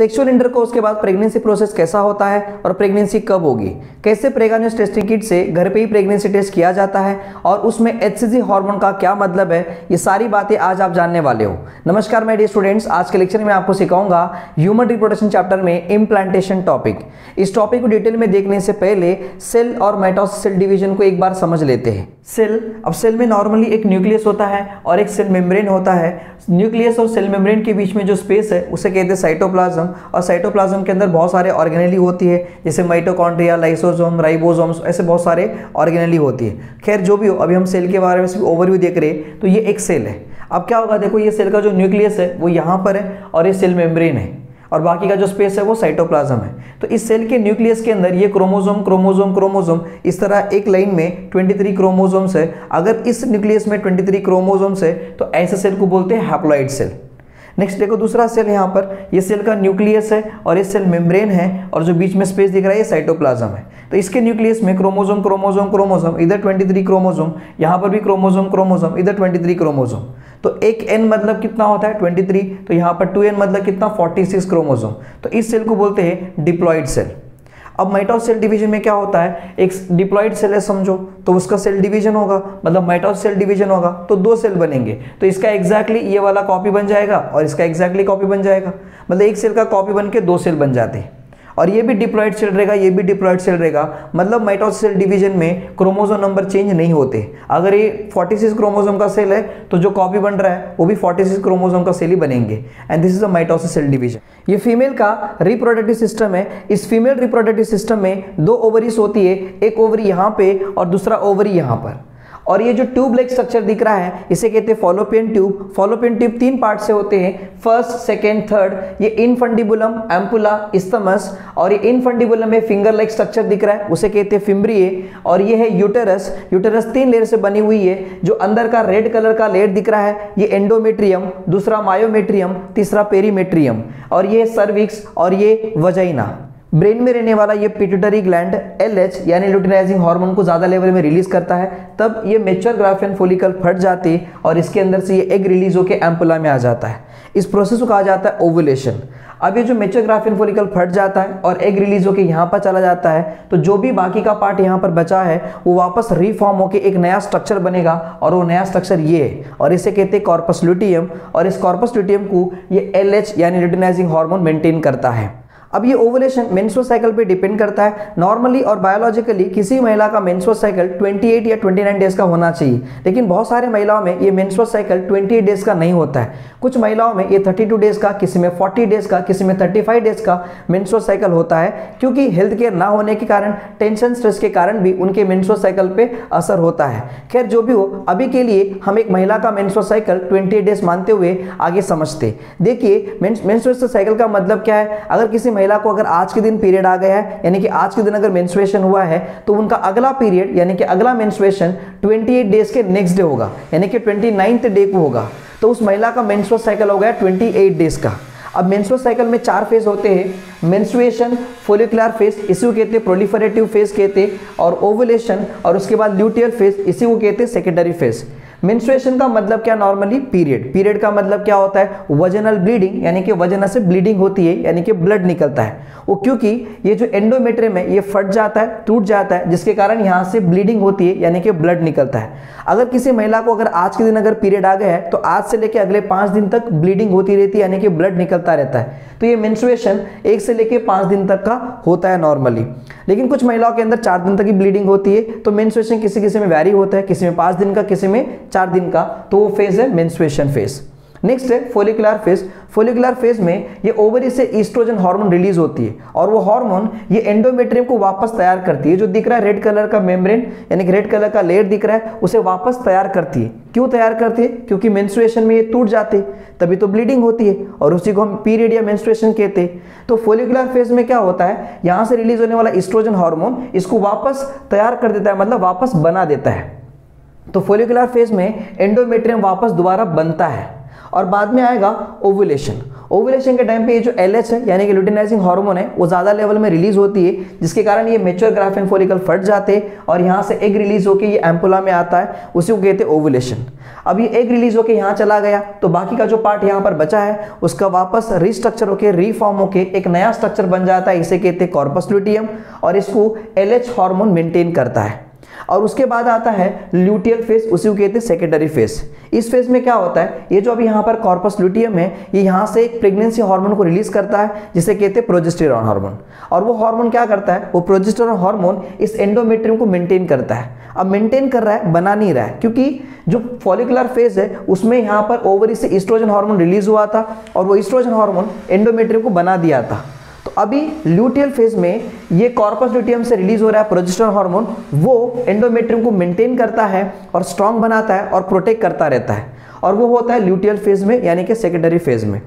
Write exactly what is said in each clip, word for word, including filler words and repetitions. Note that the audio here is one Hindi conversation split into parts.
सेक्सुअल इंटरकोर्स के बाद प्रेगनेंसी प्रोसेस कैसा होता है और प्रेगनेंसी कब होगी, कैसे प्रेग्नेंसी टेस्टिंग किट से घर पे ही प्रेगनेंसी टेस्ट किया जाता है और उसमें एचसीजी हार्मोन का क्या मतलब है, ये सारी बातें आज आप जानने वाले हो। नमस्कार माय डियर स्टूडेंट्स, आज के लेक्चर में आपको सिखाऊंगा ह्यूमन रिप्रोडक्शन चैप्टर में इम्प्लांटेशन टॉपिक। इस टॉपिक को डिटेल में देखने से पहले सेल और माइटोसिस सेल डिवीजन को एक बार समझ लेते हैं। सेल, अब सेल में नॉर्मली एक न्यूक्लियस होता है और एक सेल मेम्ब्रेन होता है। न्यूक्लियस और सेल मेम्ब्रेन के बीच में जो स्पेस है उसे कहते हैं साइटोप्लाज्म, और साइटोप्लाज्म के अंदर बहुत सारे ऑर्गेनेली होती है जैसे माइटोकॉन्ड्रिया, लाइसोसोम, राइबोसोम्स, ऐसे बहुत सारे ऑर्गेनेली होती है। खैर जो भी हो, अभी हम सेल के बारे में सिर्फ ओवरव्यू देख रहे हैं। तो ये एक सेल है। अब क्या होगा, देखो ये सेल का जो न्यूक्लियस है वो यहाँ पर है और ये सेल मेम्ब्रेन है और बाकी का जो स्पेस है वो साइटोप्लाज्म है। तो इस सेल के न्यूक्लियस के अंदर ये क्रोमोसोम क्रोमोसोम क्रोमोसोम इस तरह एक लाइन में तेईस क्रोमोसोम्स है। अगर इस न्यूक्लियस में तेईस क्रोमोसोम्स है तो ऐसे सेल को बोलते हैं हैप्लॉइड सेल। नेक्स्ट देखो दूसरा सेल, यहाँ पर ये सेल का न्यूक्लियस है और ये सेल मेम्ब्रेन है और जो बीच में स्पेस दिख रहा है ये साइटोप्लाज्म है। तो इसके न्यूक्लियस में क्रोमोसोम क्रोमोसोम क्रोमोसोम, इधर तेईस क्रोमोसोम, यहाँ पर भी क्रोमोसोम क्रोमोसोम, इधर तेईस क्रोमोसोम। तो एक एन मतलब कितना होता है तेईस, तो यहाँ पर टू एन मतलब कितना छियालीस क्रोमोसोम। तो इस सेल को बोलते हैं डिप्लॉइड सेल। अब माइटोसिस सेल डिवीजन में क्या होता है, एक डिप्लॉइड सेल है समझो, तो उसका सेल डिवीजन होगा, मतलब माइटोसिस सेल डिवीजन होगा, तो दो सेल बनेंगे। तो इसका एग्जैक्टली ये वाला कॉपी बन जाएगा और इसका एग्जैक्टली कॉपी बन जाएगा, मतलब एक सेल का कॉपी बन के दो सेल बन जाते हैं। और ये भी डिप्लॉइड सेल रहेगा, ये भी डिप्लॉइड सेल रहेगा, मतलब माइटोसिस सेल डिवीजन में क्रोमोसोम नंबर चेंज नहीं होते। अगर ये छियालीस क्रोमोसोम का सेल है तो जो कॉपी बन रहा है वो भी छियालीस क्रोमोसोम का सेल ही बनेंगे। And this is a mitosis cell division. ये फीमेल का रिप्रोडक्टिव सिस्टम है। इस फीमेल रिप्रोडक्टिव सिस्टम में दो ओवरीज होती है, एक ओवरी यहाँ पे और दूसरा ओवरी यहाँ पर। और ये जो ट्यूब लाइक स्ट्रक्चर दिख रहा है इसे कहते हैं फॉलोपियन ट्यूब। फॉलोपियन ट्यूब तीन पार्ट से होते हैं, फर्स्ट, सेकेंड, थर्ड। ये इनफंडिबुलम, एम्पुला, इस्थमस, और ये इनफंडिबुलम में फिंगर लाइक स्ट्रक्चर दिख रहा है उसे कहते हैं फिम्ब्रिए। और ये है यूटेरस। यूटेरस तीन लेयर से बनी हुई है, जो अंदर का रेड कलर का लेयर दिख रहा है ये एंडोमेट्रियम, दूसरा मायोमेट्रियम, तीसरा पेरीमेट्रियम। और ये सर्विक्स और ये वजाइना। ब्रेन में रहने वाला ये पिट्यूटरी ग्लैंड एलएच यानी लुटिनाइजिंग हार्मोन को ज़्यादा लेवल में रिलीज करता है, तब ये मेच्योर ग्राफियन फोलिकल फट जाती है और इसके अंदर से ये एग रिलीज होकर एम्पुला में आ जाता है। इस प्रोसेस को कहा जाता है ओवुलेशन। अब ये जो मेच्योर ग्राफियन फोलिकल फट जाता है और एग रिलीज होकर यहाँ पर चला जाता है, तो जो भी बाकी का पार्ट यहाँ पर बचा है वो वापस रिफॉर्म होकर एक नया स्ट्रक्चर बनेगा और वो नया स्ट्रक्चर ये है और इसे कहते हैं कॉर्पस ल्यूटियम। और इस कॉर्पस ल्यूटियम को ये एलएच यानी लुटिनाइजिंग हार्मोन मेंटेन करता है। अब ये ओवुलेशन मेंस्ट्रुअल साइकिल पे डिपेंड करता है। नॉर्मली और बायोलॉजिकली किसी महिला का मेंस्ट्रुअल साइकिल अट्ठाईस या उनतीस डेज का होना चाहिए, लेकिन बहुत सारे महिलाओं में ये मेंस्ट्रुअल साइकिल अट्ठाईस डेज का नहीं होता है। कुछ महिलाओं में ये बत्तीस डेज का, किसी में चालीस डेज का, किसी में पैंतीस डेज का मेंस्ट्रुअल साइकिल होता है, क्योंकि हेल्थ केयर ना होने के कारण, टेंशन स्ट्रेस के कारण भी उनके मेंस्ट्रुअल साइकिल पर असर होता है। खैर जो भी हो, अभी के लिए हम एक महिला का मेंस्ट्रुअल साइकिल अट्ठाईस डेज मानते हुए आगे समझते। देखिए मेंस्ट्रुअल साइकिल का मतलब क्या है। अगर किसी महिला को अगर आज के दिन पीरियड आ गया है, यानी कि आज के दिन अगर मेंस्ट्रुएशन हुआ है, तो उनका अगला पीरियड यानी कि अगला मेंस्ट्रुएशन अट्ठाईस डेज के नेक्स्ट डे होगा, यानी कि उनतीसवें डे को होगा। तो उस महिला का मेंस्ट्रुअल साइकिल हो गया अट्ठाईस डेज का। अब मेंस्ट्रुअल साइकिल में चार फेज होते हैं, मेंस्ट्रुएशन, फोलिकुलर फेज, इसी को कहते हैं प्रोलिफरेटिव फेज कहते हैं, और ओवुलेशन, और उसके बाद ल्यूटियल फेज, इसी को कहते हैं सेकेंडरी फेज। मेंस्ट्रुएशन का मतलब क्या, नॉर्मली पीरियड। पीरियड का मतलब क्या होता है, वजाइनल ब्लीडिंग, यानी कि वजाइना से ब्लीडिंग होती है, यानी कि ब्लड निकलता है। वो क्योंकि ये जो एंडोमेट्रियम है ये फट जाता है, टूट जाता है, जिसके कारण यहाँ से ब्लीडिंग होती है, यानी कि ब्लड निकलता है। अगर किसी महिला को अगर आज के दिन अगर पीरियड आ गया है, तो आज से लेकर अगले पाँच दिन तक ब्लीडिंग होती रहती है, यानी कि ब्लड निकलता रहता है। तो ये मेंस्ट्रुएशन एक से लेकर पाँच दिन तक का होता है नॉर्मली, लेकिन कुछ महिलाओं के अंदर चार दिन तक ही ब्लीडिंग होती है। तो मेंस्ट्रुएशन किसी किसी में वैरी होता है, किसी में पाँच दिन का, किसी में चार दिन का। तो वो फेज है मेंस्ट्रुएशन फेज। नेक्स्ट है फोलिकुलर फेज। फोलिकुलर फेज में ये ओवरी से ईस्ट्रोजन हार्मोन रिलीज होती है और वो हार्मोन ये एंडोमेट्रियम को वापस तैयार करती है। जो दिख रहा है रेड कलर का मेम्ब्रेन, यानी कि रेड कलर का लेयर दिख रहा है, उसे वापस तैयार करती है। क्यों तैयार करती है, क्योंकि मेंस्ट्रुएशन में ये टूट जाते हैं, तभी तो ब्लीडिंग होती है, और उसी को हम पीरियड या मेंस्ट्रुएशन कहते हैं। तो फोलिकुलर फेज में क्या होता है, यहाँ से रिलीज होने वाला ईस्ट्रोजन हार्मोन इसको वापस तैयार कर देता है, मतलब वापस बना देता है। तो फोलिकुलर फेज में एंडोमेट्रियम वापस दोबारा बनता है और बाद में आएगा ओवुलेशन। ओवुलेशन के टाइम पे ये जो एलएच है यानी कि लुटेनाइजिंग हार्मोन है वो ज़्यादा लेवल में रिलीज होती है, जिसके कारण ये मेच्योर ग्राफियन फॉलिकल फट जाते हैं और यहाँ से एग रिलीज होकर ये एम्पुला में आता है, उसी को कहते हैं ओवुलेशन। अब ये एग रिलीज होकर यहाँ चला गया तो बाकी का जो पार्ट यहाँ पर बचा है उसका वापस रिस्ट्रक्चर होकर रिफॉर्म होकर एक नया स्ट्रक्चर बन जाता है, इसे कहते हैं कॉर्पस ल्यूटियम और इसको एलएच हार्मोन मेंटेन करता है। और उसके बाद आता है ल्यूटियल फेज, उसी को कहते हैं सेकेंडरी फेज। इस फेज में क्या होता है, ये जो अभी यहाँ पर कॉर्पस ल्यूटियम है ये यहाँ से एक प्रेगनेंसी हार्मोन को रिलीज करता है जिसे कहते हैं प्रोजेस्टेरॉन हार्मोन, और वो हार्मोन क्या करता है, वो प्रोजेस्टेरॉन हार्मोन इस एंडोमेट्रियम को मेंटेन करता है। अब मेंटेन कर रहा है, बना नहीं रहा है, क्योंकि जो फॉलिकुलर फेज है उसमें यहाँ पर ओवरी से एस्ट्रोजन हार्मोन रिलीज हुआ था और वो एस्ट्रोजन हार्मोन एंडोमेट्रियम को बना दिया था। तो अभी ल्यूटियल फेज में ये कॉर्पस ल्यूटियम से रिलीज हो रहा है प्रोजेस्टेरॉन हार्मोन, वो एंडोमेट्रियम को मेंटेन करता है और स्ट्रांग बनाता है और प्रोटेक्ट करता रहता है, और वो होता है ल्यूटियल फेज में यानी कि सेकेंडरी फेज में।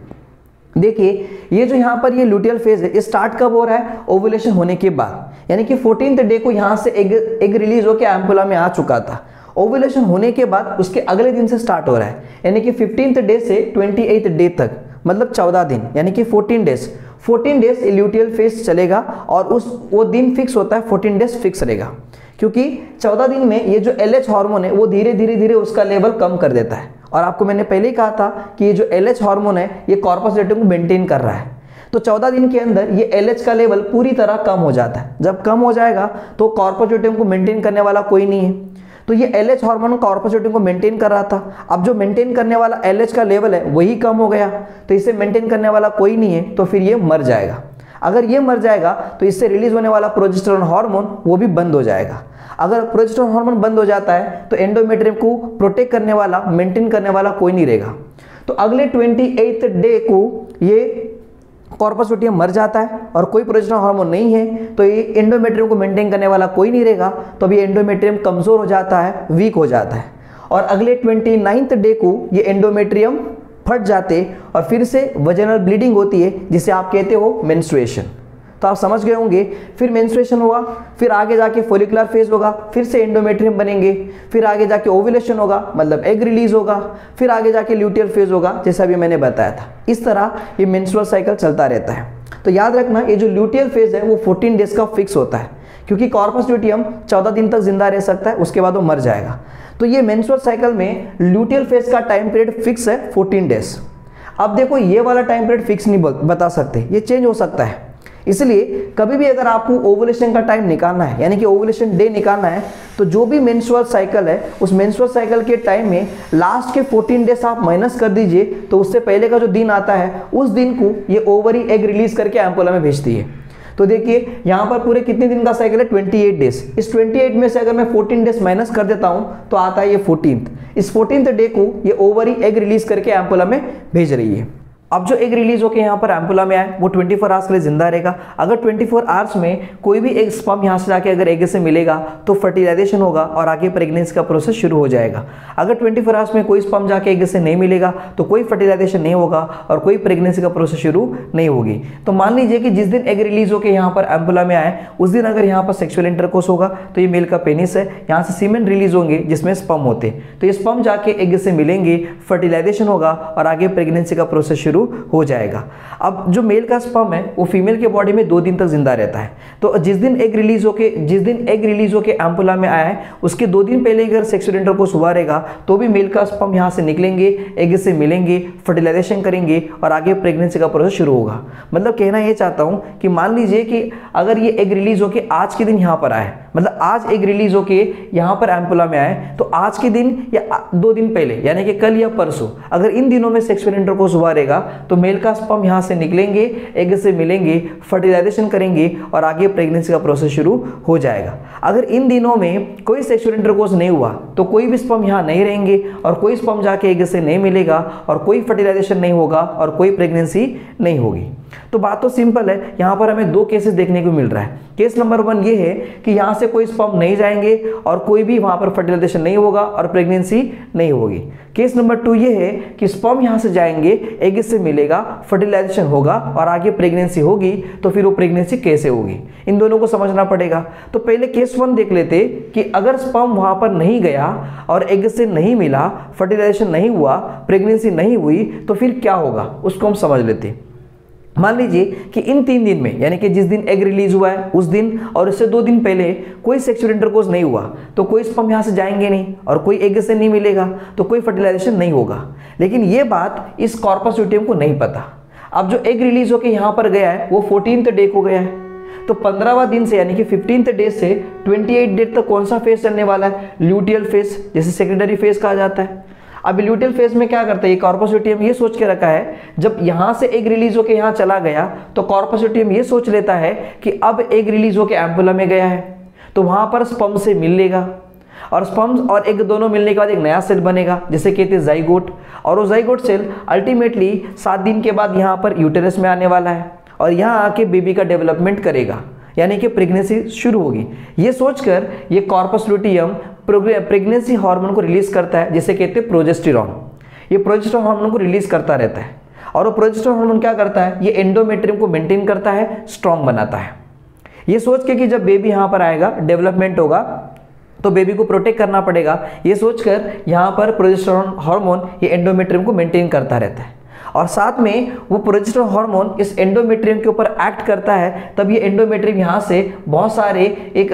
देखिए ये जो यहाँ पर ये ल्यूटियल फेज है ये स्टार्ट कब हो रहा है, ओवुलेशन होने के बाद, यानी कि फोर्टीन्थ डे को यहाँ से एग एग रिलीज होकर एम्पुला में आ चुका था। ओवुलेशन होने के बाद उसके अगले दिन से स्टार्ट हो रहा है, यानी कि फिफ्टीन्थ डे से ट्वेंटी एथ डे तक, मतलब चौदह दिन यानी कि fourteen days fourteen days luteal phase चलेगा, और उस वो दिन फिक्स होता है, फोर्टीन डेज फिक्स रहेगा, क्योंकि चौदह दिन में ये जो एलएच हार्मोन है वो धीरे धीरे धीरे उसका लेवल कम कर देता है। और आपको मैंने पहले ही कहा था कि ये जो एलएच हार्मोन है ये कॉर्पस ल्यूटियम को मेंटेन कर रहा है, तो चौदह दिन के अंदर ये एलएच का लेवल पूरी तरह कम हो जाता है। जब कम हो जाएगा तो कॉर्पस ल्यूटियम को मेंटेन करने वाला कोई नहीं है, तो ये एलएच हार्मोन कॉर्पस ल्यूटियम को मेंटेन कर रहा था। अब जो मेंटेन करने वाला एलएच का लेवल है वही कम हो गया, तो इसे मेंटेन करने वाला कोई नहीं है, तो फिर ये मर जाएगा। अगर ये मर जाएगा तो इससे रिलीज होने वाला प्रोजेस्टेरॉन हार्मोन वो भी बंद हो जाएगा। अगर प्रोजेस्टेरॉन हार्मोन बंद हो जाता है तो एंडोमेट्रियम को प्रोटेक्ट करने वाला, मेंटेन करने वाला कोई नहीं रहेगा। तो अगले ट्वेंटी एथ डे को ये कॉर्पस ल्यूटियम मर जाता है और कोई प्रोजेस्टेरॉन हार्मोन नहीं है, तो ये एंडोमेट्रियम को मेंटेन करने वाला कोई नहीं रहेगा, तो अभी एंडोमेट्रियम कमज़ोर हो जाता है, वीक हो जाता है। और अगले ट्वेंटी नाइन्थ डे को ये एंडोमेट्रियम फट जाते और फिर से वजाइनल ब्लीडिंग होती है, जिसे आप कहते हो मेंस्ट्रुएशन। तो आप समझ गए होंगे। फिर मेंस्ट्रुएशन हुआ, फिर आगे जाके फोलिकुलर फेज होगा, फिर से एंडोमेट्रियम बनेंगे, फिर आगे जाके ओवुलेशन होगा मतलब एग रिलीज होगा, फिर आगे जाके ल्यूटियल फेज होगा जैसा भी मैंने बताया था। इस तरह ये मेंस्ट्रुअल साइकिल चलता रहता है। तो याद रखना ये जो ल्यूटियल फेज है वो फोर्टीन डेज का फिक्स होता है, क्योंकि कॉर्पस ल्यूटियम चौदह दिन तक जिंदा रह सकता है, उसके बाद वो मर जाएगा। तो ये मेंस्ट्रुअल साइकिल में ल्यूटियल फेज का टाइम पीरियड फिक्स है फोर्टीन डेज। अब देखो ये वाला टाइम पीरियड फिक्स नहीं बता सकते, ये चेंज हो सकता है, इसलिए कभी भी अगर आपको ओवुलेशन का टाइम निकालना है यानी कि ओवुलेशन डे निकालना है तो जो भी मेंस्ट्रुअल साइकिल है उस मेंस्ट्रुअल साइकिल के टाइम में लास्ट के फोर्टीन डेज आप माइनस कर दीजिए, तो उससे पहले का जो दिन आता है उस दिन को ये ओवरी एग रिलीज करके एम्पुला में भेजती है। तो देखिए यहाँ पर पूरे कितने दिन का साइकिल है, ट्वेंटी एट डेज। इस ट्वेंटी एट में से अगर मैं फोर्टीन डेज माइनस कर देता हूँ तो आता है ये फोर्टीन्थ। इस फोर्टीन्थ डे को ये ओवरी एग रिलीज करके एम्पुला में भेज रही है। अब जो एग रिलीज होकर यहाँ पर एम्पुला में आए वो ट्वेंटी फोर आवर्स के लिए जिंदा रहेगा। अगर ट्वेंटी फोर आवर्स में कोई भी एक स्पर्म यहाँ से जाके अगर एग से मिलेगा तो फर्टिलाइजेशन होगा और आगे प्रेगनेंसी का प्रोसेस शुरू हो जाएगा। अगर ट्वेंटी फोर आवर्स में कोई स्पर्म जाके एग से नहीं मिलेगा तो कोई फर्टिलाइजेशन नहीं होगा और कोई प्रेगनेंसी का प्रोसेस शुरू नहीं होगी। तो मान लीजिए कि जिस दिन एग रिलीज होकर यहाँ पर एम्पुला में आए उस दिन अगर यहाँ पर सेक्शुअल इंटरकोर्स होगा तो ये मेल का पेनिस है, यहाँ से सीमेन रिलीज होंगे जिसमें स्पर्म होते, तो ये स्पर्म जाके एग से मिलेंगे, फर्टिलाइजेशन होगा और आगे प्रेगनेंसी का प्रोसेस शुरू हो जाएगा। अब जो मेल का स्पर्म है वो फीमेल के बॉडी में दो दिन तक जिंदा रहता है। तो जिस दिन एग रिलीज होके जिस दिन एग रिलीज होके एम्पुला में आया है उसके दो दिन पहले अगर सेक्सुअल इंटरकोर्स हुआ रहेगा तो भी मेल का स्पर्म यहाँ से निकलेंगे, एग से मिलेंगे, फर्टिलाइजेशन करेंगे और आगे प्रेगनेंसी का प्रोसेस शुरू होगा। मतलब कहना यह चाहता हूँ कि मान लीजिए कि अगर ये एग रिलीज होके आज के दिन यहाँ पर आए, मतलब आज एग रिलीज होके यहाँ पर एम्पुला में आए, तो आज के दिन या दो दिन पहले यानी कि कल या परसों अगर इन दिनों में सेक्सुअल इंटरकोर्स हुआ रहेगा तो मेल का स्पर्म यहाँ से निकलेंगे, एग से मिलेंगे, फर्टिलाइजेशन करेंगे और आगे प्रेगनेंसी का प्रोसेस शुरू हो जाएगा। अगर इन दिनों में कोई सेक्सुअल इंटरकोर्स नहीं हुआ तो कोई भी स्पर्म यहाँ नहीं रहेंगे और कोई स्पर्म जाके एग से नहीं मिलेगा और कोई फर्टिलाइजेशन नहीं होगा और कोई प्रेगनेंसी नहीं होगी। तो बात तो सिंपल है, यहाँ पर हमें दो केसेस देखने को मिल रहा है। केस नंबर वन ये है कि यहाँ से कोई स्पर्म नहीं जाएंगे और कोई भी वहाँ पर फर्टिलाइजेशन नहीं होगा और प्रेगनेंसी नहीं होगी। केस नंबर टू ये है कि स्पर्म यहाँ से जाएंगे, एग से मिलेगा, फर्टिलाइजेशन होगा और आगे प्रेगनेंसी होगी, तो फिर वो प्रेगनेंसी कैसे होगी, इन दोनों को समझना पड़ेगा। तो पहले केस वन देख लेते कि अगर स्पर्म वहाँ पर नहीं गया और एग से नहीं मिला, फर्टिलाइजेशन नहीं हुआ, प्रेगनेंसी नहीं हुई, तो फिर क्या होगा उसको हम समझ लेते। मान लीजिए कि इन तीन दिन में, यानी कि जिस दिन एग रिलीज हुआ है उस दिन और इससे दो दिन पहले कोई सेक्सुअल इंटरकोर्स नहीं हुआ, तो कोई स्पर्म यहाँ से जाएंगे नहीं और कोई एग से नहीं मिलेगा, तो कोई फर्टिलाइजेशन नहीं होगा। लेकिन ये बात इस कॉर्पस ल्यूटियम को नहीं पता। अब जो एग रिलीज होकर यहाँ पर गया है वो फोर्टीन्थ डे को गया है, तो पंद्रहवां दिन से यानी कि फिफ्टीन्थ डे से ट्वेंटी एट डे तक कौन सा फेज चलने वाला है, ल्यूटियल फेज, जैसे सेकेंडरी फेज कहा जाता है। अब ल्यूटियल फेज में क्या करता है, ये कॉर्पस ल्यूटियम ये सोच के रखा है, जब यहाँ से एग रिलीज होकर यहाँ चला गया तो कॉर्पस ल्यूटियम ये सोच लेता है कि अब एग रिलीज होकर एम्पुला में गया है, तो वहाँ पर स्पर्म से मिल लेगा और स्पर्म और एग दोनों मिलने के बाद एक नया सेल बनेगा, जिसे कहते हैं जाइगोट, और वो जाइगोट सेल अल्टीमेटली सात दिन के बाद यहाँ पर यूटेरस में आने वाला है और यहाँ आके बेबी का डेवलपमेंट करेगा, यानी कि प्रेगनेंसी शुरू होगी। ये सोचकर ये कॉर्पस ल्यूटियम प्रेगनेंसी हार्मोन को रिलीज करता है, जिसे कहते हैं प्रोजेस्टेरॉन। ये प्रोजेस्टेरॉन हार्मोन को रिलीज करता रहता है और वो प्रोजेस्टेरॉन हार्मोन क्या करता है, ये एंडोमेट्रियम को मेंटेन करता है, स्ट्रांग बनाता है। ये सोच के कि जब बेबी यहाँ पर आएगा, डेवलपमेंट होगा, तो बेबी को प्रोटेक्ट करना पड़ेगा, ये सोचकर यहाँ पर प्रोजेस्टेरॉन हार्मोन ये एंडोमेट्रियम को मेंटेन करता रहता है और साथ में वो प्रोजेस्टेरॉन हार्मोन इस एंडोमेट्रियम के ऊपर एक्ट करता है। तब ये एंडोमेट्रियम यहाँ से बहुत सारे एक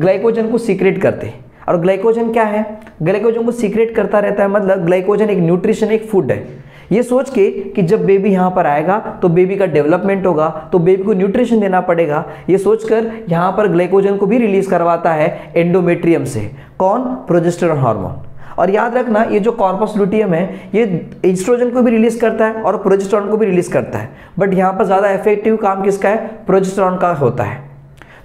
ग्लाइकोजन को सीक्रेट करते हैं, और ग्लाइकोजन क्या है, ग्लाइकोजन को सीक्रेट करता रहता है, मतलब ग्लाइकोजन एक न्यूट्रिशन, एक फूड है। ये सोच के कि जब बेबी यहाँ पर आएगा तो बेबी का डेवलपमेंट होगा, तो बेबी को न्यूट्रिशन देना पड़ेगा, ये सोचकर यहाँ पर ग्लाइकोजन को भी रिलीज करवाता है एंडोमेट्रियम से, कौन, प्रोजेस्टेरॉन हार्मोन। और याद रखना ये जो कॉर्पस ल्यूटियम है ये एस्ट्रोजन को भी रिलीज करता है और प्रोजेस्टेरॉन को भी रिलीज करता है, बट यहाँ पर ज़्यादा इफेक्टिव काम किसका है, प्रोजेस्टेरॉन का होता है।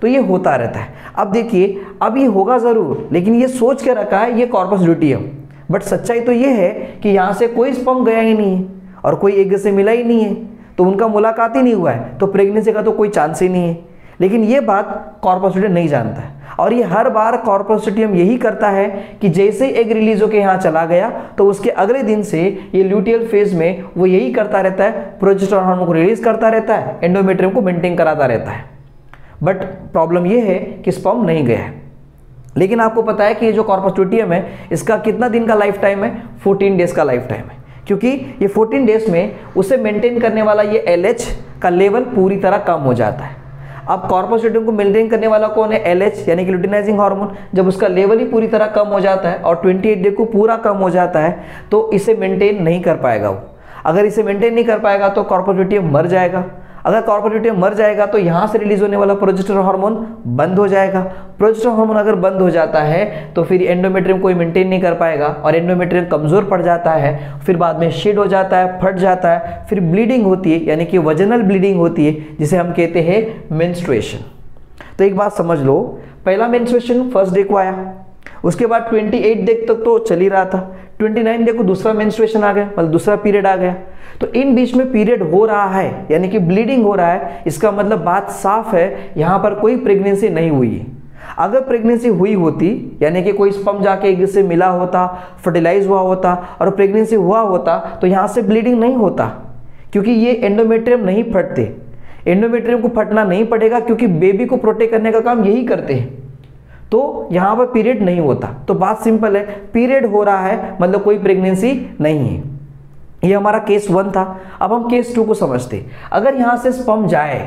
तो ये होता रहता है। अब देखिए, अब ये होगा ज़रूर, लेकिन ये सोच के रखा है ये कॉर्पस ल्यूटियम, बट सच्चाई तो ये है कि यहाँ से कोई स्पर्म गया ही नहीं है और कोई एग से मिला ही नहीं है, तो उनका मुलाकात ही नहीं हुआ है, तो प्रेगनेंसी का तो कोई चांस ही नहीं है। लेकिन ये बात कॉर्पस ल्यूटियम नहीं जानता है और ये हर बार कॉर्पस ल्यूटियम यही करता है कि जैसे एग रिलीज होकर यहाँ चला गया तो उसके अगले दिन से ये ल्यूटियल फेज में वो यही करता रहता है, प्रोजेस्टेरॉन हार्मोन को रिलीज करता रहता है, एंडोमेट्रियम को मेंटेन कराता रहता है। बट प्रॉब्लम ये है कि स्पर्म नहीं गया है। लेकिन आपको पता है कि ये जो कॉर्पस ल्यूटियम है इसका कितना दिन का लाइफ टाइम है, फोर्टीन डेज का लाइफ टाइम है, क्योंकि ये फोर्टीन डेज में उसे मेंटेन करने वाला ये एलएच का लेवल पूरी तरह कम हो जाता है। अब कॉर्पस ल्यूटियम को मेंटेन करने वाला कौन है, एलएच यानी कि लुटेनाइजिंग हार्मोन। जब उसका लेवल ही पूरी तरह कम हो जाता है और अट्ठाईस डे को पूरा कम हो जाता है तो इसे मेंटेन नहीं कर पाएगा वो। अगर इसे मेंटेन नहीं कर पाएगा तो कॉर्पस ल्यूटियम मर जाएगा। अगर कॉर्पस ल्यूटियम मर जाएगा तो यहाँ से रिलीज होने वाला प्रोजेस्टेरॉन हार्मोन बंद हो जाएगा। प्रोजेस्टेरॉन हार्मोन अगर बंद हो जाता है तो फिर एंडोमेट्रियम कोई मेंटेन नहीं कर पाएगा और एंडोमेट्रियम कमज़ोर पड़ जाता है, फिर बाद में शेड हो जाता है, फट जाता है, फिर ब्लीडिंग होती है, यानी कि वजनल ब्लीडिंग होती है, जिसे हम कहते हैं मेंस्ट्रुएशन। तो एक बात समझ लो, पहला मेंस्ट्रुएशन फर्स्ट डे को आया, उसके बाद ट्वेंटी एट डे तक तो चल ही रहा था, ट्वेंटी नाइन डे को दूसरा मेंस्ट्रुएशन आ गया, मतलब दूसरा पीरियड आ गया। तो इन बीच में पीरियड हो रहा है यानी कि ब्लीडिंग हो रहा है, इसका मतलब बात साफ है यहाँ पर कोई प्रेगनेंसी नहीं हुई है। अगर प्रेगनेंसी हुई होती यानी कि कोई स्पर्म जाके एक से मिला होता, फर्टिलाइज हुआ होता और प्रेगनेंसी हुआ होता तो यहाँ से ब्लीडिंग नहीं होता, क्योंकि ये एंडोमेट्रियम नहीं फटते। एंडोमेट्रियम को फटना नहीं पड़ेगा क्योंकि बेबी को प्रोटेक्ट करने का काम यही करते हैं, तो यहाँ पर पीरियड नहीं होता। तो बात सिंपल है, पीरियड हो रहा है मतलब कोई प्रेगनेंसी नहीं है। ये हमारा केस वन था। अब हम केस टू को समझते। अगर यहाँ से स्पर्म जाए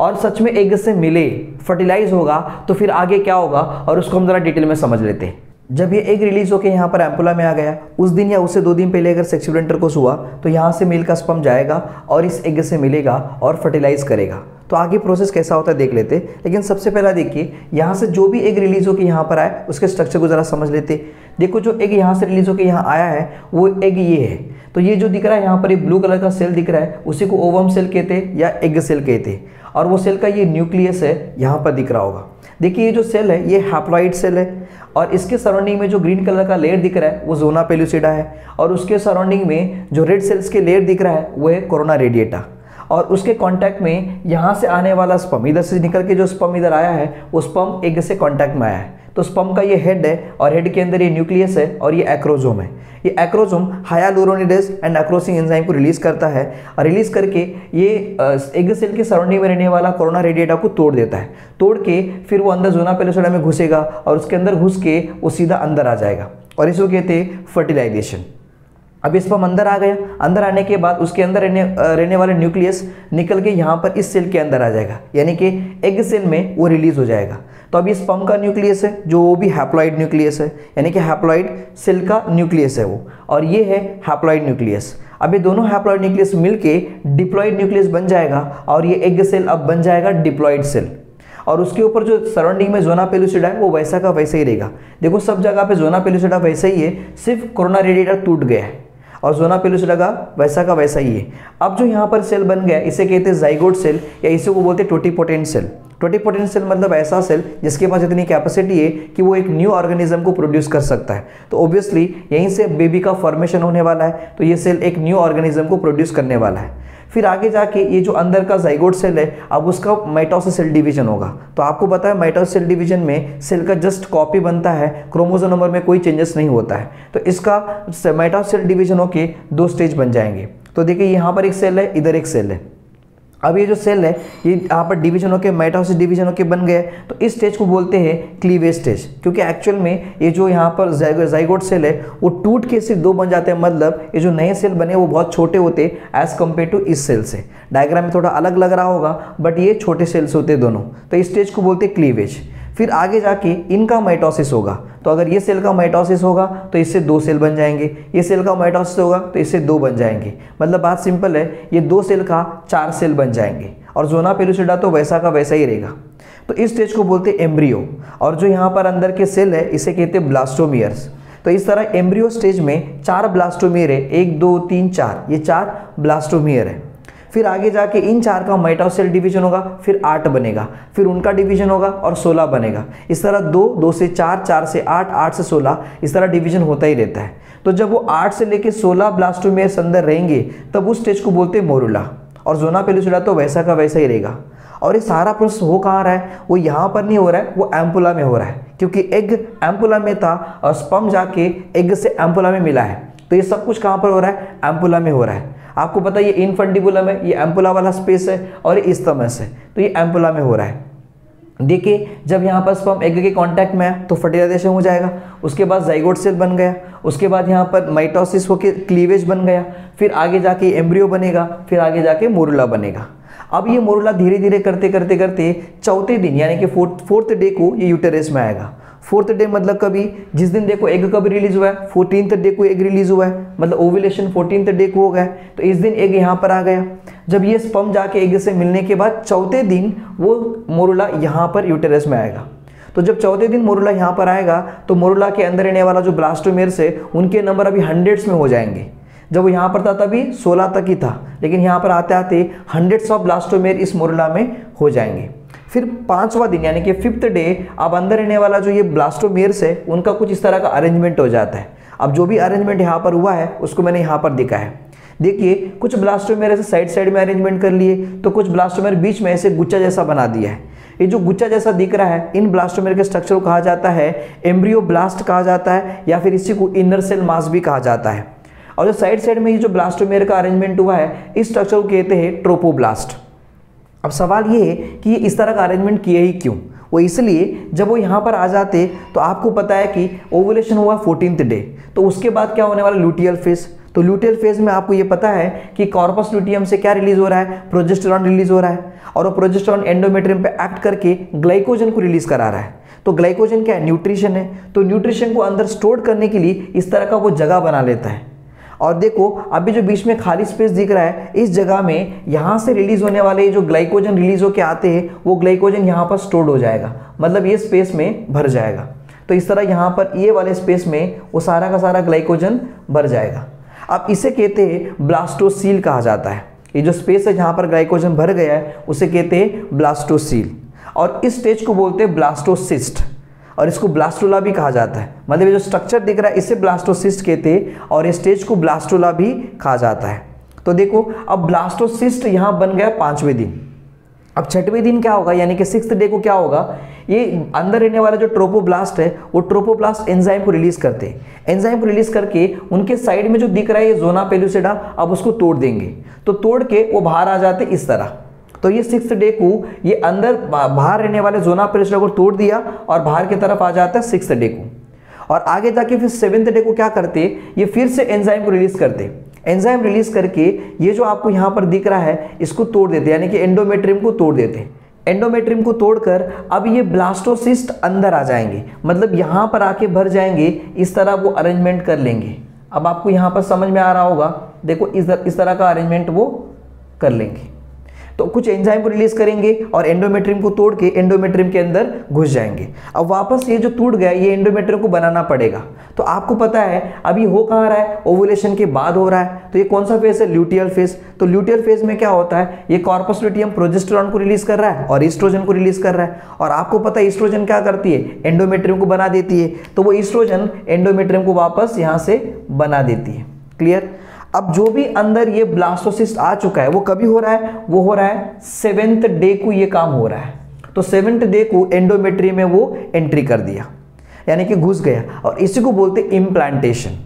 और सच में एग से मिले, फर्टिलाइज होगा, तो फिर आगे क्या होगा और उसको हम ज़रा डिटेल में समझ लेते हैं। जब ये एग रिलीज होकर यहाँ पर एम्पुला में आ गया, उस दिन या उससे दो दिन पहले अगर सेक्सुअल इंटरकोर्स हुआ तो यहाँ से मेल का स्पर्म जाएगा और इस एग से मिलेगा और फर्टिलाइज करेगा। तो आगे प्रोसेस कैसा होता है देख लेते। लेकिन सबसे पहला देखिए, यहाँ से जो भी एग रिलीज होकर यहाँ पर आए उसके स्ट्रक्चर को ज़रा समझ लेते। देखो, जो एग यहाँ से रिलीज होकर यहाँ आया है वो एग ये है, तो ये जो दिख रहा है यहाँ पर ये ब्लू कलर का सेल दिख रहा है, उसी को ओवम सेल कहते हैं या एग सेल कहते हैं, और वो सेल का ये न्यूक्लियस है, यहाँ पर दिख रहा होगा। देखिए ये जो सेल है ये हैप्लॉइड सेल है और इसके सराउंडिंग में जो ग्रीन कलर का लेयर दिख रहा है वो जोना पेल्यूसिडा है और उसके सराउंडिंग में जो रेड सेल्स के लेयर दिख रहा है वो है कोरोना रेडिएटा, और उसके कांटेक्ट में यहाँ से आने वाला स्पर्म, इधर से निकल के जो स्पर्म इधर आया है वो स्पर्म एक से कांटेक्ट में आया है। तो स्पर्म का ये हेड है और हेड के अंदर ये न्यूक्लियस है और ये एक्रोजोम है। ये acrosome hyaluronidase and acrosin enzyme को रिलीज करता है और रिलीज करके ये एग सेल के सराउंडिंग में रहने वाला कोरोना रेडिएटा को तोड़ देता है। तोड़ के फिर वो अंदर जोना पेलोसोडा में घुसेगा और उसके अंदर घुस के वो सीधा अंदर आ जाएगा और इसको कहते हैं फर्टिलाइजेशन। अब इस पर अंदर आ गया, अंदर आने के बाद उसके अंदर रहने रहने वाले न्यूक्लियस निकल के यहाँ पर इस सेल के अंदर आ जाएगा, यानी कि एग सेल में वो रिलीज़ हो जाएगा। तो अब ये स्पर्म का न्यूक्लियस है जो वो भी हैप्लॉइड न्यूक्लियस है, यानी कि हैप्लॉइड सेल का न्यूक्लियस है वो, और ये है हैप्लॉइड न्यूक्लियस। अब ये दोनों हैप्लॉइड न्यूक्लियस मिलके डिप्लॉइड न्यूक्लियस बन जाएगा और ये एग सेल अब बन जाएगा डिप्लॉइड सेल। और उसके ऊपर जो सराउंडिंग में जोना पेलुसिडा है वो वैसा का वैसा ही रहेगा। देखो सब जगह पे जोना पेलुसिडा वैसा ही है, सिर्फ कोरोना रेडिएटा टूट गया है और जोना पेलुसिडा का वैसा का वैसा ही है। अब जो यहाँ पर सेल बन गया इसे कहते हैं जाइगोट सेल, या इसी को बोलते हैं टोटिपोटेंट सेल। टोटिपोटेंट सेल मतलब ऐसा सेल जिसके पास इतनी कैपेसिटी है कि वो एक न्यू ऑर्गेनिज्म को प्रोड्यूस कर सकता है। तो ऑब्वियसली यहीं से बेबी का फॉर्मेशन होने वाला है, तो ये सेल एक न्यू ऑर्गेनिज्म को प्रोड्यूस करने वाला है। फिर आगे जाके ये जो अंदर का जाइगोट सेल है अब उसका माइटोसिस सेल डिवीजन होगा। तो आपको पता है माइटोसिस सेल डिवीजन में सेल का जस्ट कॉपी बनता है, क्रोमोसोम नंबर में कोई चेंजेस नहीं होता है। तो इसका माइटोसिस सेल डिवीजन होके दो स्टेज बन जाएंगे। तो देखिए यहाँ पर एक सेल है, इधर एक सेल है। अब ये जो सेल है ये यहाँ पर डिवीजन होके माइटोसिस डिवीजन होके बन गए, तो इस स्टेज को बोलते हैं क्लीवेज स्टेज, क्योंकि एक्चुअल में ये जो यहाँ पर जाइगोट सेल है वो टूट के सिर्फ दो बन जाते हैं। मतलब ये जो नए सेल बने वो बहुत छोटे होते एज़ कम्पेयर टू इस सेल से। डायग्राम में थोड़ा अलग लग रहा होगा बट ये छोटे सेल्स होते दोनों, तो इस स्टेज को बोलते हैं क्लीवेज। फिर आगे जाके इनका माइटोसिस होगा, तो अगर ये सेल का माइटोसिस होगा तो इससे दो सेल बन जाएंगे, ये सेल का माइटोसिस होगा तो इससे दो बन जाएंगे। मतलब बात सिंपल है, ये दो सेल का चार सेल बन जाएंगे और जोना पेलुसिडा तो वैसा का वैसा ही रहेगा। तो इस स्टेज को बोलते हैं एम्ब्रियो, और जो यहाँ पर अंदर के सेल है इसे कहते हैं ब्लास्टोमियर्स। तो इस तरह एम्ब्रियो स्टेज में चार ब्लास्टोमियर है, एक दो तीन चार, ये चार ब्लास्टोमियर है। फिर आगे जाके इन चार का माइटोसिस सेल डिवीजन होगा, फिर आठ बनेगा, फिर उनका डिवीजन होगा और सोलह बनेगा। इस तरह दो दो से चार, चार से आठ, आठ से सोलह, इस तरह डिवीजन होता ही रहता है। तो जब वो आठ से लेके सोलह ब्लास्टोमियर्स अंदर रहेंगे तब उस स्टेज को बोलते हैं मोरुला, और जोना पेलुसिडा तो वैसा का वैसा ही रहेगा। और ये सारा प्रोसेस हो कहाँ रहा है, वो यहाँ पर नहीं हो रहा है, वो एम्पुला में हो रहा है, क्योंकि एग एम्पुला में था और स्पर्म जाके एग से एम्पुला में मिला है। तो ये सब कुछ कहाँ पर हो रहा है, एम्पुला में हो रहा है। आपको पता है ये इन्फंडिबुलम है, ये एम्पुला वाला स्पेस है और ये इस्थमस है, तो ये एम्पुला में हो रहा है। देखिए जब यहाँ पर स्पर्म एग के कांटेक्ट में आया तो फर्टिलाइजेशन हो जाएगा, उसके बाद जाइगोट सेल बन गया, उसके बाद यहाँ पर माइटोसिस होके क्लीवेज बन गया, फिर आगे जाके एम्ब्रियो बनेगा, फिर आगे जाके मोरुला बनेगा। अब ये मोरुला धीरे धीरे करते करते करते चौथे दिन यानी कि फोर्थ फोर्थ डे को ये यूटेरस में आएगा। फोर्थ डे मतलब कभी जिस दिन देखो एग कब रिलीज हुआ है, फोर्टीन डे को एग रिलीज हुआ है, मतलब ओव्यूलेशन फोर्टीन डे को हो गया, तो इस दिन एग यहाँ पर आ गया। जब ये स्पर्म जाके एग से मिलने के बाद चौथे दिन वो मोरुला यहाँ पर यूटेरस में आएगा। तो जब चौथे दिन मोरुला यहाँ पर आएगा तो मोरुला के अंदर रहने वाला जो ब्लास्टोमियर्स है उनके नंबर अभी हंड्रेड्स में हो जाएंगे। जब वो यहाँ पर था तभी सोलह तक ही था, लेकिन यहाँ पर आते आते हंड्रेड्स ऑफ ब्लास्टोमियर इस मोरुला में हो जाएंगे। फिर पांचवा दिन यानी कि फिफ्थ डे अब अंदर रहने वाला जो ये ब्लास्टोमियर्स है उनका कुछ इस तरह का अरेंजमेंट हो जाता है। अब जो भी अरेंजमेंट यहाँ पर हुआ है उसको मैंने यहाँ पर दिखा है। देखिए कुछ ब्लास्टोमियर ऐसे साइड साइड में अरेंजमेंट कर लिए, तो कुछ ब्लास्टोमियर बीच में ऐसे गुच्छा जैसा बना दिया है। ये जो गुच्छा जैसा दिख रहा है इन ब्लास्टोमियर के स्ट्रक्चर को कहा जाता है एम्ब्रियो ब्लास्ट कहा जाता है, या फिर इसी को इनर सेल मास भी कहा जाता है। और जो साइड साइड में ये जो ब्लास्टोमियर का अरेंजमेंट हुआ है इस स्ट्रक्चर को कहते हैं ट्रोपोब्लास्ट। अब सवाल ये है कि ये इस तरह का अरेंजमेंट किए ही क्यों, वो इसलिए जब वो यहाँ पर आ जाते तो आपको पता है कि ओव्यूलेशन हुआ फोर्टीन्थ डे, तो उसके बाद क्या होने वाला लुटियल फेज। तो लुटियल फेज में आपको ये पता है कि कॉर्पस लुटियम से क्या रिलीज हो रहा है, प्रोजेस्टेरॉन रिलीज हो रहा है, और वो प्रोजेस्टेरॉन एंडोमेट्रियम पे एक्ट करके ग्लाइकोजन को रिलीज करा रहा है। तो ग्लाइकोजन क्या है, न्यूट्रिशन है, तो न्यूट्रिशन को अंदर स्टोर करने के लिए इस तरह का वो जगह बना लेता है। और देखो अभी जो बीच में खाली स्पेस दिख रहा है इस जगह में यहाँ से रिलीज होने वाले जो ग्लाइकोजन रिलीज होके आते हैं वो ग्लाइकोजन यहाँ पर स्टोर्ड हो जाएगा, मतलब ये स्पेस में भर जाएगा। तो इस तरह यहाँ पर ये वाले स्पेस में वो सारा का सारा ग्लाइकोजन भर जाएगा। अब इसे कहते हैं ब्लास्टोसील कहा जाता है। ये जो स्पेस है जहाँ पर ग्लाइकोजन भर गया है उसे कहते हैं ब्लास्टोसील, और इस स्टेज को बोलते हैं ब्लास्टोसिस्ट, और इसको ब्लास्टोला भी कहा जाता है। मतलब ये जो स्ट्रक्चर दिख रहा है इसे ब्लास्टोसिस्ट कहते हैं और इस स्टेज को ब्लास्टोला भी कहा जाता है। तो देखो अब ब्लास्टोसिस्ट यहाँ बन गया पांचवें दिन। अब छठवें दिन क्या होगा, यानी कि सिक्स्थ डे को क्या होगा, ये अंदर रहने वाला जो ट्रोपोब्लास्ट है वो ट्रोपोब्लास्ट एंजाइम को रिलीज करते हैं। एंजाइम को रिलीज करके उनके साइड में जो दिख रहा है ये जोना पेलुसिडा, अब उसको तोड़ देंगे, तो तोड़ के वो बाहर आ जाते इस तरह। तो ये सिक्स्थ डे को ये अंदर बाहर रहने वाले जोना पेलुसिडा को तोड़ दिया और बाहर की तरफ आ जाता है सिक्स्थ डे को। और आगे जाके फिर सेवेंथ डे को क्या करते, ये फिर से एंजाइम को रिलीज करते। एंजाइम रिलीज करके ये जो आपको यहाँ पर दिख रहा है इसको तोड़ देते, यानी कि एंडोमेट्रियम को तोड़ देते। एंडोमेट्रियम को तोड़कर अब ये ब्लास्टोसिस्ट अंदर आ जाएंगे, मतलब यहाँ पर आके भर जाएंगे, इस तरह वो अरेंजमेंट कर लेंगे। अब आपको यहाँ पर समझ में आ रहा होगा, देखो इस इस तरह का अरेंजमेंट वो कर लेंगे। तो कुछ एंजाइम को रिलीज करेंगे और एंडोमेट्रियम को तोड़ के एंडोमेट्रियम के अंदर घुस जाएंगे। अब वापस ये जो टूट गया ये एंडोमेट्रियम को बनाना पड़ेगा। तो आपको पता है अभी हो कहाँ रहा है, ओवुलेशन के बाद हो रहा है। तो ये कौन सा फेज है, ल्यूटियल फेज। तो ल्यूटियल फेज में क्या होता है, ये कॉर्पस ल्यूटियम प्रोजेस्टेरॉन को रिलीज कर रहा है और ईस्ट्रोजन को रिलीज कर रहा है। और आपको पता है ईस्ट्रोजन क्या करती है, एंडोमेट्रियम को बना देती है। तो वो ईस्ट्रोजन एंडोमेट्रियम को वापस यहाँ से बना देती है। क्लियर। अब जो भी अंदर ये ब्लास्टोसिस्ट आ चुका है वो कभी हो रहा है, वो हो रहा है सेवेंथ डे को ये काम हो रहा है। तो सेवेंथ डे को एंडोमेट्री में वो एंट्री कर दिया, यानी कि घुस गया। और इसी को बोलते इम्प्लांटेशन।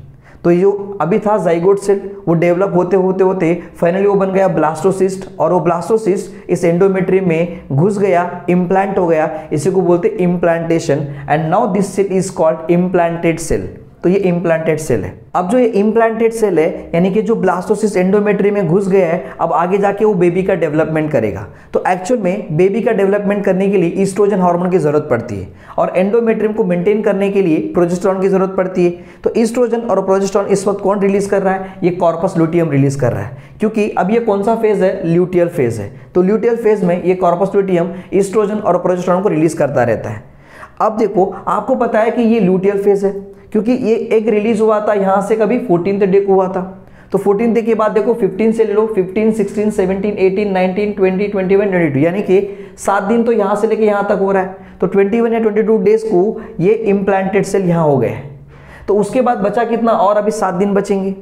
तो ये जो अभी था जाइगोट सेल, वो डेवलप होते होते होते फाइनली वो बन गया ब्लास्टोसिस्ट, और वो ब्लास्टोसिस्ट इस एंडोमेट्री में घुस गया, इम्प्लांट हो गया। इसी को बोलते implantation. And now this cell is called implanted cell. तो ये इम्प्लांटेड सेल है। अब जो ये इम्प्लांटेड सेल है, यानी कि जो ब्लास्टोसिस्ट एंडोमेट्री में घुस गया है, अब आगे जाके वो बेबी का डेवलपमेंट करेगा। तो एक्चुअल में बेबी का डेवलपमेंट करने के लिए ईस्ट्रोजन हार्मोन की जरूरत पड़ती है, और एंडोमेट्रियम को मेंटेन करने के लिए प्रोजेस्टेरॉन की जरूरत पड़ती है। तो ईस्ट्रोजन और प्रोजेस्टेरॉन इस वक्त कौन रिलीज कर रहा है, ये कॉर्पस ल्यूटियम रिलीज कर रहा है, क्योंकि अब ये कौन सा फेज है, ल्यूटियल फेज है। तो ल्यूटियल फेज में ये कॉर्पस ल्यूटियम ईस्ट्रोजन और प्रोजेस्टेरॉन को रिलीज करता रहता है। अब देखो आपको पता है कि ये ल्यूटियल फेज है, क्योंकि ये एग रिलीज हुआ था यहाँ से कभी फोर्टीन्थ डे को हुआ था। तो फोर्टीन्थ डे के बाद देखो फिफ्टीन से ले लो, fifteen, sixteen, seventeen, eighteen, nineteen, twenty, twenty one, twenty two, यानी कि सात दिन तो यहाँ से लेके यहाँ तक हो रहा है। तो ट्वेंटी वन या ट्वेंटी टू डेज को ये इम्प्लांटेड सेल यहाँ हो गए हैं। तो उसके बाद बचा कितना, और अभी सात दिन बचेंगे।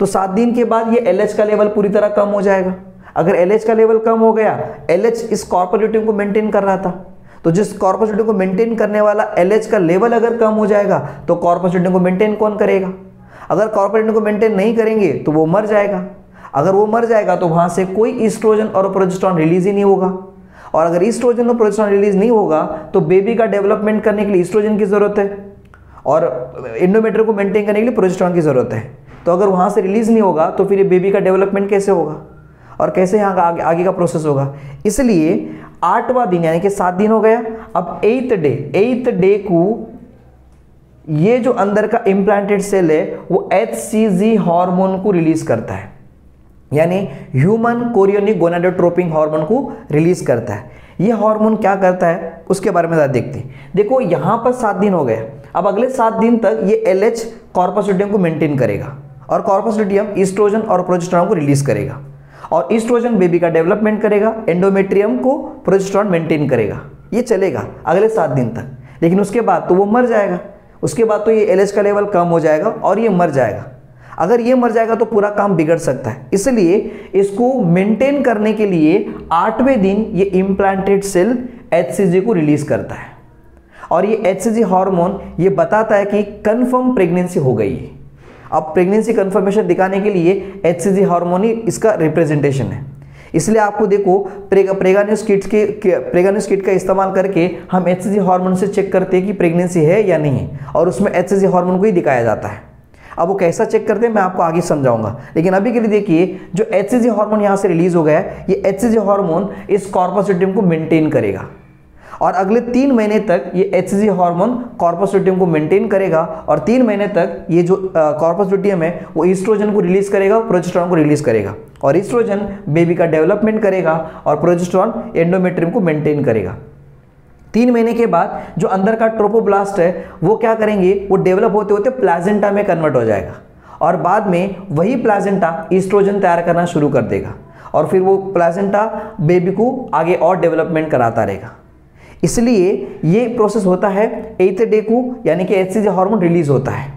तो सात दिन के बाद ये एल एच का लेवल पूरी तरह कम हो जाएगा। अगर एल एच का लेवल कम हो गया, एल एच इस कॉर्पस ल्यूटियम को मेंटेन कर रहा था, तो जिस कॉर्पस ल्यूटियम को मेंटेन करने वाला एलएच का लेवल अगर कम हो जाएगा तो कॉर्पस ल्यूटियम को मेंटेन कौन करेगा। अगर कॉर्पस ल्यूटियम को मेंटेन नहीं करेंगे तो वो मर जाएगा। अगर वो मर जाएगा तो वहाँ से कोई ईस्ट्रोजन और प्रोजेस्टेरॉन रिलीज ही नहीं होगा। और अगर ईस्ट्रोजन और प्रोजेस्टेरॉन रिलीज नहीं होगा तो बेबी का डेवलपमेंट करने के लिए ईस्ट्रोजन की ज़रूरत है, और एंडोमेट्रियम को मेंटेन करने के लिए प्रोजेस्टेरॉन की ज़रूरत है। तो अगर वहाँ से रिलीज नहीं होगा तो फिर ये बेबी का डेवलपमेंट कैसे होगा, और कैसे यहाँ का आगे, आगे का प्रोसेस होगा। इसलिए आठवां दिन यानी कि सात दिन हो गया। अब एथ डे एथ डे को ये जो अंदर का इम्प्लांटेड सेल है वो एच सी जी हॉर्मोन को रिलीज करता है, यानी ह्यूमन कोरियोनिक गोनाडोट्रोपिन हार्मोन को रिलीज करता है। ये हार्मोन क्या करता है उसके बारे में ज़्यादा देखते हैं। देखो यहाँ पर सात दिन हो गए। अब अगले सात दिन तक ये एल एच कॉर्पस ल्यूटियम को मेनटेन करेगा, और कॉर्पस ल्यूटियम ईस्ट्रोजन और प्रोजेस्टेरॉन को रिलीज करेगा, और ईस्ट्रोजन बेबी का डेवलपमेंट करेगा, एंडोमेट्रियम को प्रोजेस्टेरॉन मेंटेन करेगा। ये चलेगा अगले सात दिन तक। लेकिन उसके बाद तो वो मर जाएगा। उसके बाद तो ये एलएच का लेवल कम हो जाएगा और ये मर जाएगा। अगर ये मर जाएगा तो पूरा काम बिगड़ सकता है। इसलिए इसको मेंटेन करने के लिए आठवें दिन ये इम्प्लांटेड सेल एचसीजी को रिलीज करता है, और ये एचसीजी हार्मोन ये बताता है कि कन्फर्म प्रेगनेंसी हो गई है। अब प्रेगनेंसी कंफर्मेशन दिखाने के लिए एचसीजी हार्मोन इसका रिप्रेजेंटेशन है। इसलिए आपको देखो प्रेगा प्रेगान्यूज किट के, के प्रेगान्यूज किट का इस्तेमाल करके हम एचसीजी हार्मोन से चेक करते हैं कि प्रेगनेंसी है या नहीं, और उसमें एचसीजी हार्मोन को ही दिखाया जाता है। अब वो कैसा चेक करते हैं मैं आपको आगे समझाऊंगा, लेकिन अभी के लिए देखिए जो एचसीजी हार्मोन यहाँ से रिलीज हो गया है, ये एचसीजी हार्मोन इस कॉर्पस ल्यूटियम को मेनटेन करेगा, और अगले तीन महीने तक ये एचसीजी हार्मोन कॉर्पस ल्यूटियम को मेंटेन करेगा, और तीन महीने तक ये जो कॉर्पस ल्यूटियम है वो ईस्ट्रोजन को रिलीज करेगा, प्रोजेस्टेरॉन को रिलीज करेगा, और ईस्ट्रोजन बेबी का डेवलपमेंट करेगा, और प्रोजेस्टेरॉन एंडोमेट्रियम को मेंटेन करेगा। तीन महीने के बाद जो अंदर का ट्रोपोब्लास्ट है वो क्या करेंगे, वो डेवलप होते होते प्लाजेंटा में कन्वर्ट हो जाएगा, और बाद में वही प्लाजेंटा ईस्ट्रोजन तैयार करना शुरू कर देगा, और फिर वो प्लाजेंटा बेबी को आगे और डेवलपमेंट कराता रहेगा। इसलिए ये प्रोसेस होता है एथ डे को, यानी कि एचसीजी हार्मोन रिलीज होता है।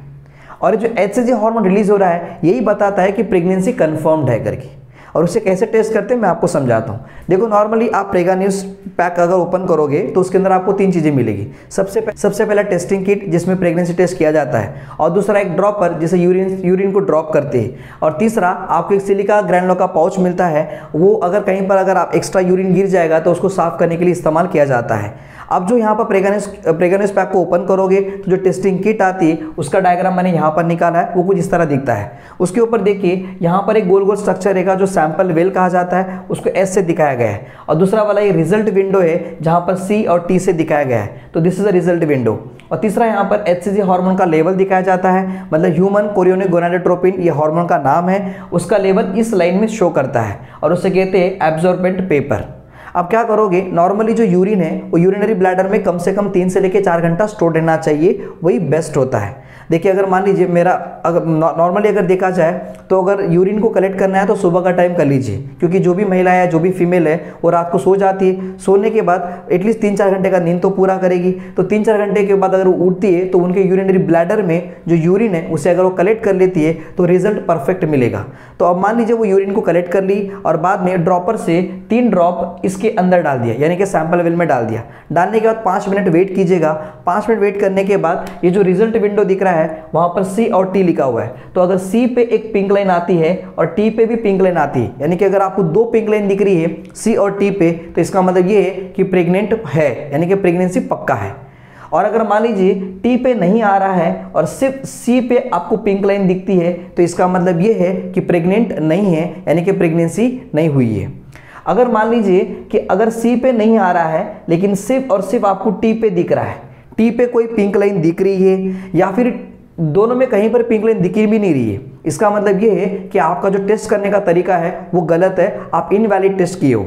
और जो H C G hormone release हो रहा है यही बताता है कि प्रेगनेंसी कन्फर्म्ड है करके। और उसे कैसे टेस्ट करते हैं मैं आपको समझाता हूँ। देखो नॉर्मली आप प्रेगा न्यूज़ पैक अगर ओपन करोगे तो उसके अंदर आपको तीन चीज़ें मिलेगी। सबसे पह, सबसे पहला टेस्टिंग किट जिसमें प्रेगनेंसी टेस्ट किया जाता है, और दूसरा एक ड्रॉपर जिसे यूरिन यूरिन को ड्रॉप करते हैं, और तीसरा आपको एक सिलिका ग्रैनुला का पाउच मिलता है। वो अगर कहीं पर अगर आप एक्स्ट्रा यूरिन गिर जाएगा तो उसको साफ करने के लिए इस्तेमाल किया जाता है। अब जो यहाँ पर Prega News Prega News pack को ओपन करोगे तो जो टेस्टिंग किट आती है उसका डायग्राम मैंने यहाँ पर निकाला है, वो कुछ इस तरह दिखता है। उसके ऊपर देखिए यहाँ पर एक गोल गोल स्ट्रक्चर रहेगा जो सैंपल वेल कहा जाता है, उसको एस से दिखाया गया है, और दूसरा वाला ये रिजल्ट विंडो है जहां पर सी और टी से दिखाया गया है, तो this is a result window. और तीसरा यहाँ पर एचसीजी हार्मोन का लेवल दिखाया जाता है, मतलब ह्यूमन कोरियोनिक गोनाडोट्रोपिन ये हार्मोन का नाम है, उसका लेवल इस लाइन में शो करता है और उसे कहते हैं एब्जॉर्बेंट पेपर। अब क्या करोगे, नॉर्मली जो यूरिन है वो यूरिनरी ब्लैडर में कम से कम तीन से लेकर चार घंटा स्टोर रहना चाहिए, वही बेस्ट होता है। देखिए अगर मान लीजिए मेरा अगर नॉर्मली अगर देखा जाए तो अगर यूरिन को कलेक्ट करना है तो सुबह का टाइम कर लीजिए, क्योंकि जो भी महिला है जो भी फीमेल है वो रात को सो जाती है, सोने के बाद एटलीस्ट तीन चार घंटे का नींद तो पूरा करेगी, तो तीन चार घंटे के बाद अगर वो उठती है तो उनके यूरिनरी ब्लैडर में जो यूरिन है उसे अगर वो कलेक्ट कर लेती है तो रिजल्ट परफेक्ट मिलेगा। तो अब मान लीजिए वो यूरिन को कलेक्ट कर ली और बाद में ड्रॉपर से तीन ड्रॉप इसके अंदर डाल दिया, यानी कि सैंपल वेल में डाल दिया। डालने के बाद पाँच मिनट वेट कीजिएगा, पाँच मिनट वेट करने के बाद ये जो रिजल्ट विंडो दिख रहा है है वहां पर C और T लिखा हुआ है, तो अगर C पे एक पिंक लाइन आती है और T पे भी पिंक लाइन आती है, यानी कि अगर आपको दो पिंक लाइन दिख रही है C और T पे, तो इसका मतलब ये है कि प्रेग्नेंट है, यानी कि प्रेगनेंसी पक्का है। और अगर मान लीजिए T पे नहीं आ रहा है और सिर्फ C पे आपको पिंक लाइन दिखती है तो इसका मतलब ये है कि प्रेग्नेंट नहीं है, यानी कि प्रेगनेंसी नहीं हुई है। अगर मान लीजिए कि अगर C पे नहीं आ रहा है लेकिन सिर्फ और सिर्फ आपको T पे दिख रहा है, टी पे कोई पिंक लाइन दिख रही है या फिर दोनों में कहीं पर पिंक लाइन दिखी भी नहीं रही है, इसका मतलब ये है कि आपका जो टेस्ट करने का तरीका है वो गलत है, आप इनवैलिड टेस्ट किए हो।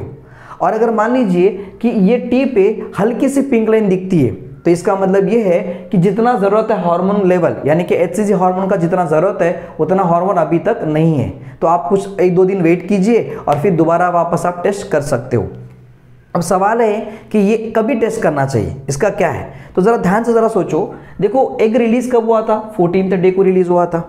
और अगर मान लीजिए कि ये टी पे हल्की सी पिंक लाइन दिखती है तो इसका मतलब ये है कि जितना ज़रूरत है हार्मोन लेवल यानी कि एचसीजी हार्मोन का जितना ज़रूरत है उतना हार्मोन अभी तक नहीं है, तो आप कुछ एक दो दिन वेट कीजिए और फिर दोबारा वापस आप टेस्ट कर सकते हो। अब सवाल है कि ये कभी टेस्ट करना चाहिए, इसका क्या है, तो ज़रा ध्यान से ज़रा सोचो। देखो एग रिलीज़ कब हुआ था, फोर्टीन्थ डे को रिलीज़ हुआ था,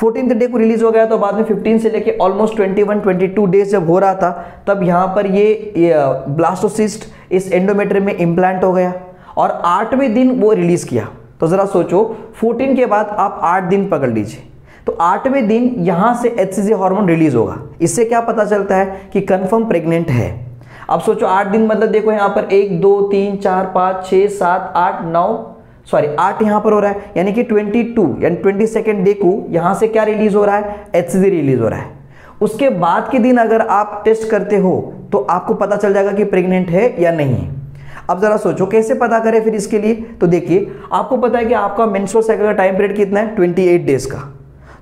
फोर्टीन्थ डे को रिलीज़ हो गया, तो बाद में फिफ्टीन से लेके almost twenty one, twenty two days जब हो रहा था तब यहाँ पर ये, ये ब्लास्टोसिस्ट इस एंडोमेट्रियम में इम्प्लांट हो गया और आठवें दिन वो रिलीज़ किया। तो ज़रा सोचो फोर्टीन के बाद आप आठ दिन पकड़ लीजिए, तो आठवें दिन यहाँ से एचसीजी हार्मोन रिलीज़ होगा। इससे क्या पता चलता है कि कन्फर्म प्रेग्नेंट है। अब सोचो आठ दिन मतलब देखो यहाँ पर एक दो तीन चार पाँच छः सात आठ नौ सॉरी आठ यहाँ पर हो रहा है, यानी कि बाईस यानी ट्वेंटी सेकेंड डे को यहाँ से क्या रिलीज हो रहा है, एचसीजी रिलीज हो रहा है। उसके बाद के दिन अगर आप टेस्ट करते हो तो आपको पता चल जाएगा कि प्रेग्नेंट है या नहीं है। अब जरा सोचो कैसे पता करें फिर इसके लिए, तो देखिए आपको पता है कि आपका मेंस्ट्रुअल साइकिल का टाइम पीरियड कितना है, ट्वेंटी एट डेज का,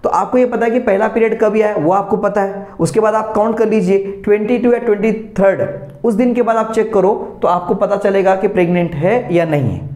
तो आपको ये पता है कि पहला पीरियड कभी आया वो आपको पता है। उसके बाद आप काउंट कर लीजिए बाईस या तेईस, उस दिन के बाद आप चेक करो तो आपको पता चलेगा कि प्रेग्नेंट है या नहीं है,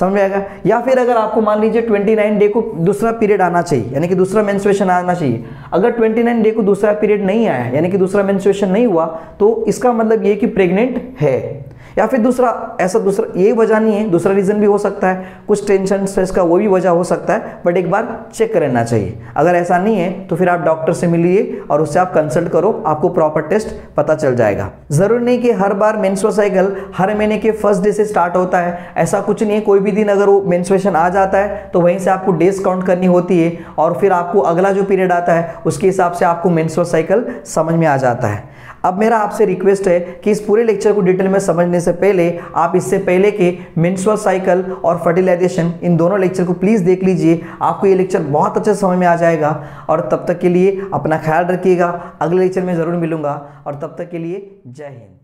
समझ में आएगा। या फिर अगर आपको मान लीजिए उनतीस डे को दूसरा पीरियड आना चाहिए, यानी कि दूसरा मेंस्ट्रुएशन आना चाहिए, अगर उनतीस डे को दूसरा पीरियड नहीं आया यानी कि दूसरा मेंस्ट्रुएशन नहीं हुआ तो इसका मतलब ये कि प्रेग्नेंट है। या फिर दूसरा ऐसा दूसरा ये वजह नहीं है, दूसरा रीज़न भी हो सकता है, कुछ टेंशन स्ट्रेस का वो भी वजह हो सकता है, बट एक बार चेक करना चाहिए। अगर ऐसा नहीं है तो फिर आप डॉक्टर से मिलिए और उससे आप कंसल्ट करो, आपको प्रॉपर टेस्ट पता चल जाएगा। ज़रूरी नहीं कि हर बार मेंस्ट्रुअल साइकिल हर महीने के फर्स्ट डे से स्टार्ट होता है, ऐसा कुछ नहीं है। कोई भी दिन अगर वो मेंस्ट्रुएशन आ जाता है तो वहीं से आपको डेज काउंट करनी होती है और फिर आपको अगला जो पीरियड आता है उसके हिसाब से आपको मेंस्ट्रुअल साइकिल समझ में आ जाता है। अब मेरा आपसे रिक्वेस्ट है कि इस पूरे लेक्चर को डिटेल में समझने से पहले आप इससे पहले के मेंस्ट्रुअल साइकिल और फर्टिलाइजेशन इन दोनों लेक्चर को प्लीज़ देख लीजिए, आपको ये लेक्चर बहुत अच्छे समझ में आ जाएगा। और तब तक के लिए अपना ख्याल रखिएगा, अगले लेक्चर में ज़रूर मिलूँगा और तब तक के लिए जय हिंद।